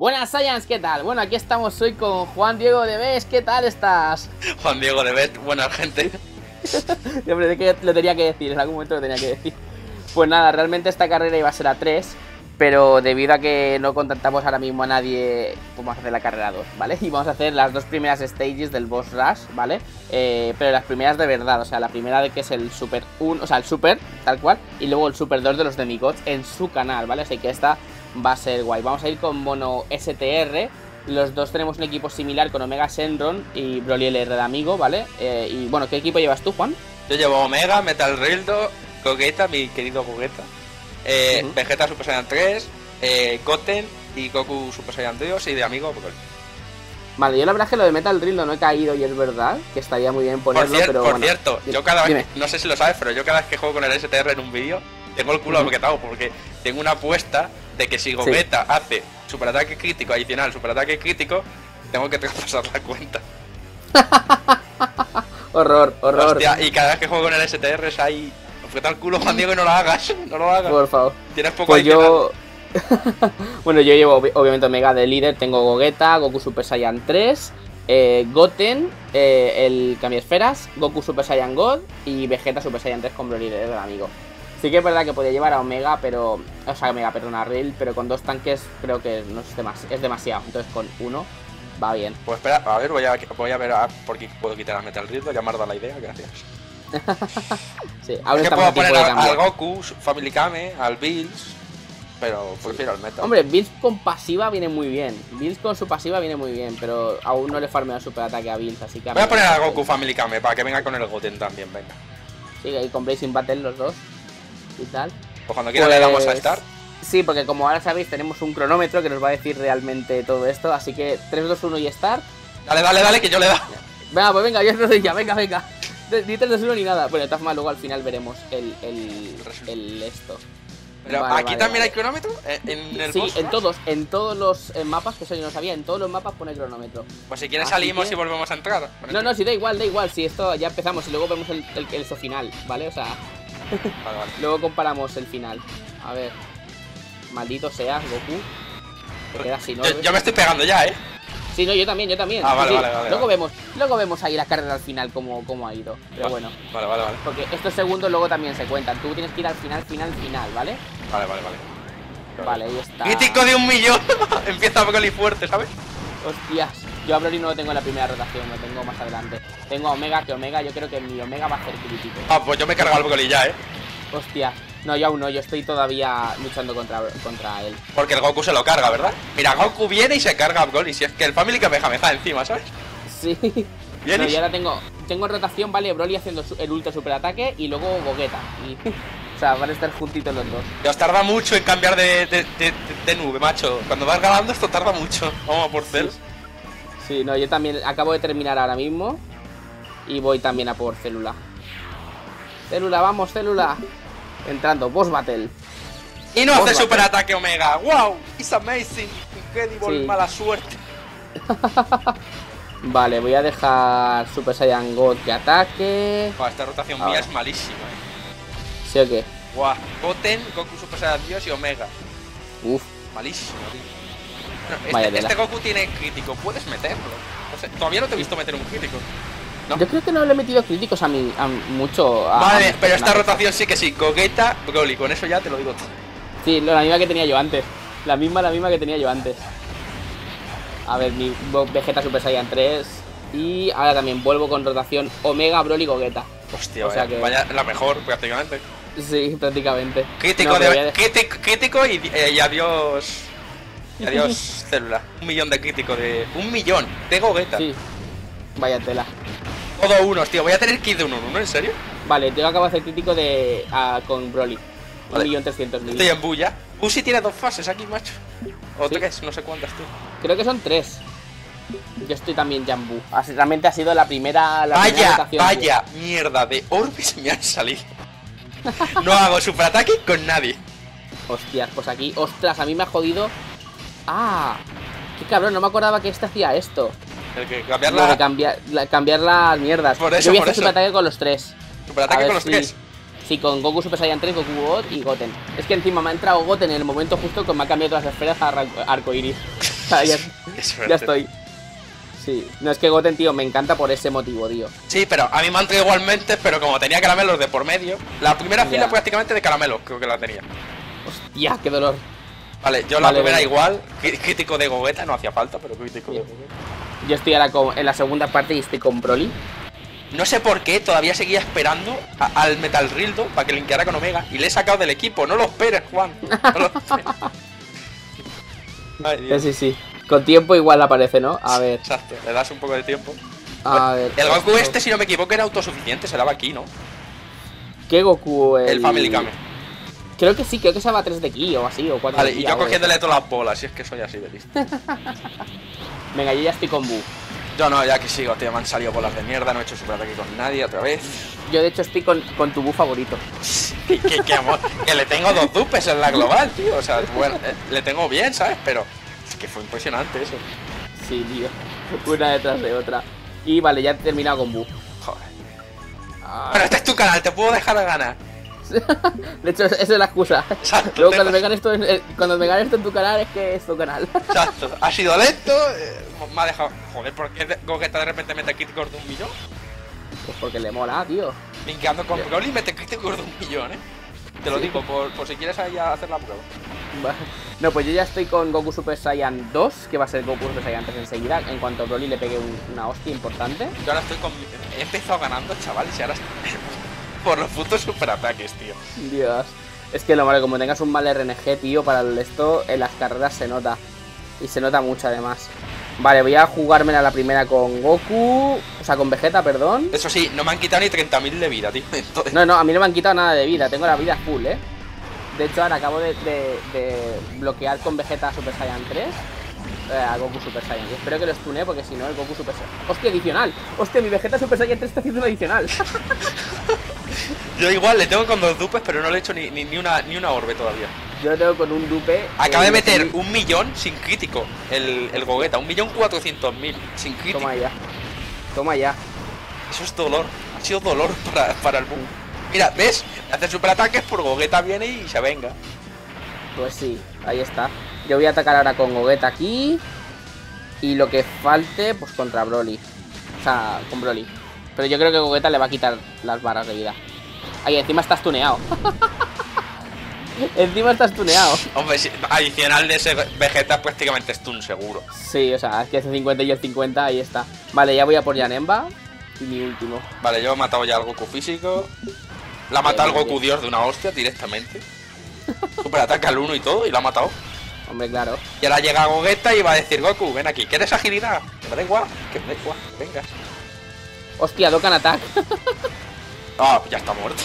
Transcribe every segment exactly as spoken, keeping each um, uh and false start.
Buenas Saiyans, ¿qué tal? Bueno, aquí estamos hoy con Juan Diego de Bes, ¿qué tal estás? Juan Diego de Bes, buena gente. Hombre, de que lo tenía que decir, en algún momento lo tenía que decir. Pues nada, realmente esta carrera iba a ser a tres, pero debido a que no contactamos ahora mismo a nadie, pues vamos a hacer la carrera dos, ¿vale? Y vamos a hacer las dos primeras stages del Boss Rush, ¿vale? Eh, pero las primeras de verdad, o sea, la primera de que es el Super uno, o sea, el Super, tal cual, y luego el Super dos de los Demigods en su canal, ¿vale? Así que esta va a ser guay. Vamos a ir con Mono S T R. Los dos tenemos un equipo similar con Omega Shenron y Broly L R de amigo, ¿vale? Eh, y bueno, ¿qué equipo llevas tú, Juan? Yo llevo Omega, Metal Rildo, Gogeta, mi querido Gogeta, eh, uh-huh. Vegeta Super Saiyan tres, eh, Goten y Goku Super Saiyan Dios y de amigo Broly. Vale, yo la verdad es que lo de Metal Rildo no he caído y es verdad que estaría muy bien ponerlo, por cier pero Por bueno, cierto, yo cada vez, que, no sé si lo sabes, pero yo cada vez que juego con el S T R en un vídeo tengo el culo uh-huh. abroquetado porque tengo una apuesta de que si Gogeta sí. hace superataque crítico adicional, superataque crítico, tengo que traspasar la cuenta. Horror, horror. Hostia, y cada vez que juego con el S T R es ahí. Fue tal culo, Juan Diego, y no lo hagas. No lo hagas. Por favor. Tienes poco pues yo... Bueno, yo llevo ob obviamente Omega de líder. Tengo Gogeta, Goku Super Saiyan tres, eh, Goten, eh, el Cambiesferas, Goku Super Saiyan God y Vegeta Super Saiyan tres con Broly del amigo. Sí que es verdad que podía llevar a Omega, pero... O sea, Omega, perdón, a Ril, pero con dos tanques creo que no es, demas es demasiado. Entonces con uno va bien. Pues espera, a ver, voy a, voy a ver a por qué puedo quitar a Metal Rildo, ya me ha dado la idea, gracias. Sí, ahora es que puedo poner a, al Goku, Family Kame, al Bils, pero prefiero sí. al Metal. Hombre, Bils con pasiva viene muy bien. Bils con su pasiva viene muy bien, pero aún no le farmeo el superataque a Bils, así que... A voy a poner a Goku, Family Kame, para que venga con el Goten también, venga. Sí, ahí con Blazing Battle los dos. Y tal. Pues cuando quiera pues, le damos a start. Sí, porque como ahora sabéis, tenemos un cronómetro que nos va a decir realmente todo esto. Así que tres, dos, uno y start. Dale, dale, dale, que yo le da. Venga, pues venga, yo no doy ya, venga, venga. Ni tres, dos, uno ni nada. Bueno, de todas formas, luego al final veremos el, el, el esto. Pero vale, aquí vale, también vale. hay cronómetro. ¿En el sí, Boss Rush? En todos, en todos los en mapas, que eso yo no sabía, en todos los mapas pone cronómetro. Pues si quieres así salimos que... y volvemos a entrar. Bueno, no, no, sí, da igual, da igual. Si sí, esto ya empezamos y luego vemos el, el, el eso final, ¿vale? O sea. Vale, vale. Luego comparamos el final. A ver. Maldito seas, Goku. Te quedas sin oro. Yo, yo me estoy pegando ya, ¿eh? Sí, no, yo también, yo también. Ah, vale, sí, vale, sí. vale. Luego vale. vemos, luego vemos ahí la carrera al final como, como ha ido. Pero vale, bueno. Vale, vale, vale. Porque estos segundos luego también se cuentan. Tú tienes que ir al final, final, final, ¿vale? Vale, vale, vale. Vale, ahí está. Crítico de un millón. Empieza Broly fuerte, ¿sabes? Hostias. Yo a Broly no lo tengo en la primera rotación, lo tengo más adelante. Tengo a Omega, que Omega, yo creo que mi Omega va a ser crítico. Ah, pues yo me he cargado al Broly ya, ¿eh? Hostia, no, yo aún no, yo estoy todavía luchando contra, contra él. Porque el Goku se lo carga, ¿verdad? Mira, Goku viene y se carga a Broly, si es que el Family que me jameja encima, ¿sabes? Sí. No, y ahora tengo, tengo rotación, vale, Broly haciendo el ultra superataque y luego Gogeta. Y, o sea, van a estar juntitos los dos. Ya os tarda mucho en cambiar de, de, de, de nube, macho. Cuando vas ganando esto tarda mucho. Vamos a por Cell. Sí. Sí, no, yo también acabo de terminar ahora mismo y voy también a por Célula. Célula, vamos, Célula. Entrando, Boss Battle. Y no hace superataque Omega. ¡Wow! It's amazing. Incredible, sí. Mala suerte. Vale, voy a dejar Super Saiyan God que ataque. Wow, esta rotación ahora. Mía es malísima. ¿Eh? ¿Sí o qué? Wow, Goten, Goku Super Saiyan Dios y Omega. Uf. Malísimo, tío. Bueno, este, este Goku tiene crítico, puedes meterlo. O sea, todavía no te he visto meter un crítico. ¿No? Yo creo que no le he metido críticos a mí, a mucho. A, vale, a pero esta rotación sí que sí. Gogeta, Broly, con eso ya te lo digo todo. Sí, no, la misma que tenía yo antes. La misma, la misma que tenía yo antes. A ver, mi Vegeta Super Saiyan tres. Y ahora también vuelvo con rotación Omega, Broly, Gogeta. Hostia, o vaya, sea que... vaya la mejor prácticamente. Sí, prácticamente. Crítico, no, de... crítico, crítico y, eh, y adiós. Adiós, Célula. Un millón de crítico de... Un millón de Gogeta. Sí. Vaya tela. Todo unos, tío. Voy a tener que ir de uno en uno, ¿en serio? Vale, yo acabo de hacer crítico de... Uh, con Broly. Vale. Un millón trescientos mil. Estoy en bulla. Busi tiene dos fases aquí, macho. O sí. tres, no sé cuántas, tú. Creo que son tres. Yo estoy también Jambu. Así, realmente ha sido la primera... La vaya, primera rotación, vaya tío. Mierda de orbes me han salido. No hago superataque con nadie. Hostias, pues aquí... Ostras, a mí me ha jodido... Ah, qué cabrón, no me acordaba que este hacía esto. El que cambiar la... No, cambiar, la, cambiar las mierdas. Por eso, yo voy a hacer superataque con los tres. Superataque con los si, tres. Sí, con Goku Super Saiyan tres, Goku God y Goten. Es que encima me ha entrado Goten en el momento justo que me ha cambiado todas las esferas a arcoiris. Ah, ya, ya estoy. Sí, no, es que Goten, tío, me encanta por ese motivo, tío. Sí, pero a mí me han traído igualmente, pero como tenía caramelos de por medio. La primera ya. fila prácticamente de caramelos, creo que la tenía. Hostia, qué dolor. Vale, yo la vale, primera bien. igual, crítico de Gogeta, no hacía falta, pero crítico sí. de Gogeta. Yo estoy ahora con, en la segunda parte y estoy con Broly. No sé por qué, todavía seguía esperando a, al Metal Rildo para que linkeara con Omega. Y le he sacado del equipo, no lo esperes, Juan. No lo esperes. Ay, Dios. Sí, sí, sí. Con tiempo igual aparece, ¿no? A ver. Exacto, le das un poco de tiempo. A bueno, ver. El Goku este, este, si no me equivoco, era autosuficiente, se daba aquí, ¿no? ¿Qué Goku? El, el Family Kame. Creo que sí, creo que se daba tres de ki o así, o cuatro. Vale, de ki, y yo cogiéndole todas las bolas, si es que soy así de listo. Venga, yo ya estoy con Bu. Yo no, ya que sigo, tío, me han salido bolas de mierda, no he hecho super ataque con nadie otra vez. Yo de hecho estoy con, con tu Bu favorito. que, que, que, amor, que le tengo dos dupes en la global, tío. O sea, bueno, eh, le tengo bien, ¿sabes? Pero es que fue impresionante eso. Sí, tío. Una detrás de otra. Y vale, ya he terminado con Bu. Joder. Ah. Bueno, este es tu canal, te puedo dejar a ganar. De hecho, esa es la excusa. Exacto, luego cuando me, esto en, cuando me gane esto en tu canal, es que es tu canal. Exacto, ha sido lento, eh, me ha dejado... Joder, ¿por qué Gogeta de repente mete críticos de un millón? Pues porque le mola, tío. Linkeando con Broly y mete críticos de un millón, eh. Te lo sí. digo, por, por si quieres ahí hacer la prueba. No, pues yo ya estoy con Goku Super Saiyan dos, que va a ser Goku Super Saiyan tres enseguida, en cuanto a Broly le pegué un, una hostia importante. Yo ahora estoy con... He empezado ganando, chavales, y ahora estoy... Por los putos superataques, tío. Dios. Es que lo malo, como tengas un mal R N G, tío, para esto en las carreras se nota. Y se nota mucho, además. Vale, voy a jugármela la primera con Goku. O sea, con Vegeta, perdón. Eso sí, no me han quitado ni treinta mil de vida, tío. Entonces... No, no, a mí no me han quitado nada de vida. Tengo la vida full, eh. De hecho, ahora acabo de, de, de bloquear con Vegeta Super Saiyan tres. A Goku Super Saiyan. Y espero que lo stune, porque si no, el Goku Super Saiyan. ¡Hostia, adicional! ¡Hostia, mi Vegeta Super Saiyan tres está haciendo un adicional! Yo igual le tengo con dos dupes, pero no le he hecho ni, ni, ni, una, ni una orbe todavía. Yo le tengo con un dupe. Acaba de meter un, un millón sin crítico el, el Gogeta. Un millón cuatrocientos mil sin crítico. Toma ya. Toma ya. Eso es dolor. Ha sido dolor para, para el boom. Mira, ¿ves? Hacer superataques por Gogeta viene y se venga. Pues sí, ahí está. Yo voy a atacar ahora con Gogeta aquí. Y lo que falte, pues contra Broly. O sea, con Broly. Pero yo creo que Gogeta le va a quitar las barras de vida. Ahí, encima estás tuneado. Encima estás tuneado. Hombre, si, adicional de ese Vegeta prácticamente es tun seguro. Sí, o sea, es que hace cincuenta y el cincuenta, ahí está. Vale, ya voy a por Janemba. Y mi último. Vale, yo he matado ya al Goku físico. La ha matado al Goku bien. Dios de una hostia directamente. Super ataca al uno y todo, y la ha matado. Hombre, claro. Y ahora llega Gogeta y va a decir, Goku, ven aquí, ¿quieres agilidad? Que me da igual, que me da igual, vengas. Hostia, Dokkan Attack. Ah, ya está muerto.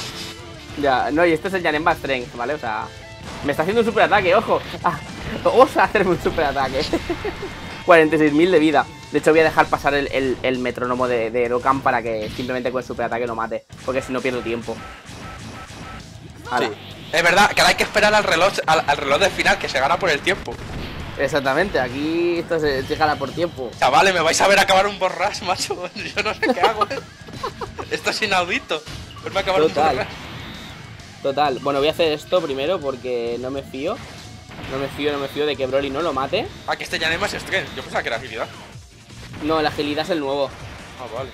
Ya, no, y este es el Janemba Strength, ¿vale? O sea, me está haciendo un super ataque, ojo. Ah, vamos a hacerme un super ataque. cuarenta y seis mil de vida. De hecho, voy a dejar pasar el, el, el metrónomo de, de Dokkan para que simplemente con el super ataque no mate. Porque si no pierdo tiempo. Ahora. Sí. Es verdad, que ahora hay que esperar al reloj al, al reloj del final, que se gana por el tiempo. Exactamente, aquí esto se, se gana por tiempo. Chavales, me vais a ver acabar un Boss Rush, macho. Yo no sé qué hago. Esto es inaudito. Verme acabar Total. un Boss Rush. Total. Bueno, voy a hacer esto primero porque no me fío. No me fío, no me fío de que Broly no lo mate. Ah, que este Janemba es Strength. Yo pensaba que era agilidad. No, la agilidad es el nuevo. Ah, vale.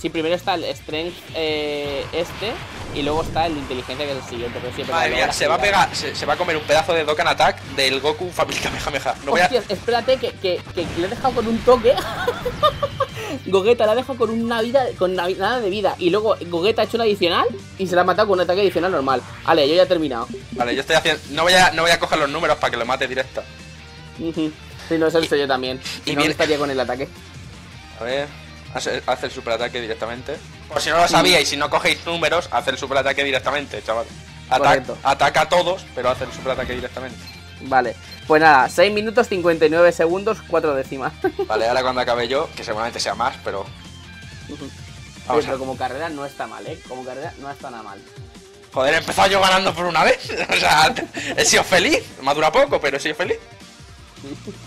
Sí, primero está el Strength eh, este y luego está el de inteligencia, que es el siguiente. Pero siempre Madre mía, se va a pegar, se, se va a comer un pedazo de Dokkan Attack del Goku Family Kamehameha. No voy a... Hostias, espérate, que, que, que le he dejado con un toque. Gogeta la ha dejado con una vida, con una, nada de vida. Y luego Gogeta ha hecho un adicional y se la ha matado con un ataque adicional normal. Vale, yo ya he terminado. Vale, yo estoy haciendo. No voy a, no voy a coger los números para que lo mate directa. Sí, no, eso y, soy yo también. Si y no, bien... estaría con el ataque. A ver. Hace el superataque directamente. Por si no lo sabíais, si no cogéis números, hace el superataque directamente, chaval. Ataca, ataca a todos, pero hace el superataque directamente. Vale, pues nada, seis minutos cincuenta y nueve segundos, cuatro décimas. Vale, ahora cuando acabe yo, que seguramente sea más, pero... Vamos sí, pero a... como carrera no está mal, ¿eh? Como carrera no está nada mal. Joder, he empezado yo ganando por una vez. O sea, he sido feliz. Me dura poco, pero he sido feliz.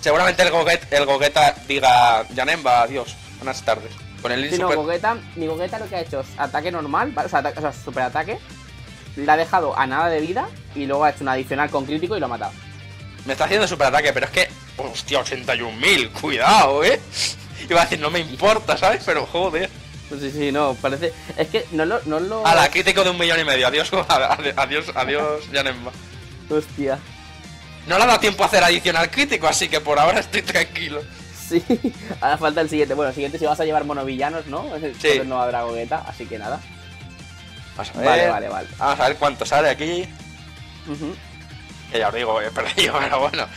Seguramente el Gogeta, el Gogeta diga, Janemba, adiós. Buenas tardes. Con el sí, super... no, Gogeta, mi Gogeta lo que ha hecho es ataque normal, ¿vale? O sea, ataque, o sea, super ataque. Le ha dejado a nada de vida y luego ha hecho un adicional con crítico y lo ha matado. Me está haciendo super ataque, pero es que... Hostia, ochenta y un mil, cuidado, eh. Iba a decir, no me importa, ¿sabes? Pero joder. Sí, sí, no, parece... Es que no lo... No lo... A la crítico de un millón y medio, adiós, adiós, adiós, Janemba. Hostia. No le ha dado tiempo a hacer adicional crítico, así que por ahora estoy tranquilo. Sí, ahora falta el siguiente. Bueno, el siguiente si vas a llevar monovillanos, ¿no? Es el... Sí. No habrá Gogeta, así que nada. Vamos a ver. Vale, vale, vale. Vamos a ver cuánto sale aquí. Uh-huh. Que ya os digo, he perdido, pero bueno.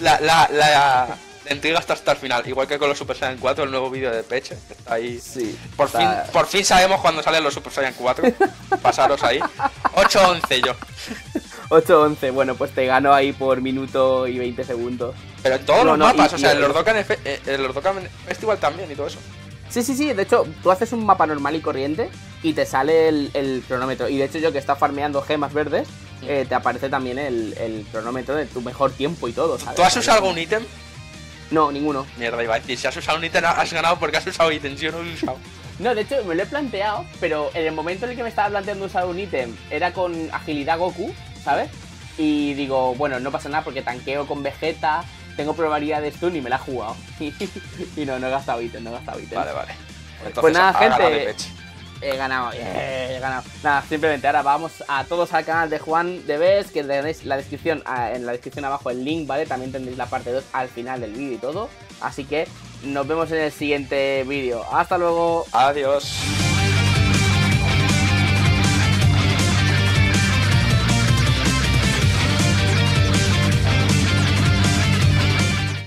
la, la, la... Entrega hasta, hasta el final, igual que con los Super Saiyan cuatro, el nuevo vídeo de Peche, que está ahí. Sí, por, está... fin, por fin sabemos cuándo salen los Super Saiyan cuatro. Pasaros ahí. ocho once yo. ocho once, bueno, pues te gano ahí por minuto y veinte segundos. Pero en todos no, los no, mapas, y, o sea, en los Dokkan eh, Festival también y todo eso. Sí, sí, sí, de hecho, tú haces un mapa normal y corriente y te sale el, el cronómetro. Y de hecho yo que estaba farmeando gemas verdes, sí. eh, te aparece también el, el cronómetro de tu mejor tiempo y todo, ¿sabes? ¿Tú has usado algún ítem? No, ninguno. Mierda, iba a decir, si has usado un ítem has ganado porque has usado ítem, yo no lo he usado. No, de hecho me lo he planteado, pero en el momento en el que me estaba planteando usar un ítem era con agilidad Goku, ¿sabes? Y digo, bueno, no pasa nada porque tanqueo con Vegeta, tengo probabilidad de stun y me la he jugado. Y no, no he gastado ítem, no he gastado ítem. Vale, vale. Entonces, pues nada, gente, he ganado, he ganado. Nada, simplemente ahora vamos a todos al canal de Juan de Bes, que tenéis la descripción, en la descripción abajo el link, ¿vale? También tendréis la parte dos al final del vídeo y todo. Así que nos vemos en el siguiente vídeo. Hasta luego. Adiós.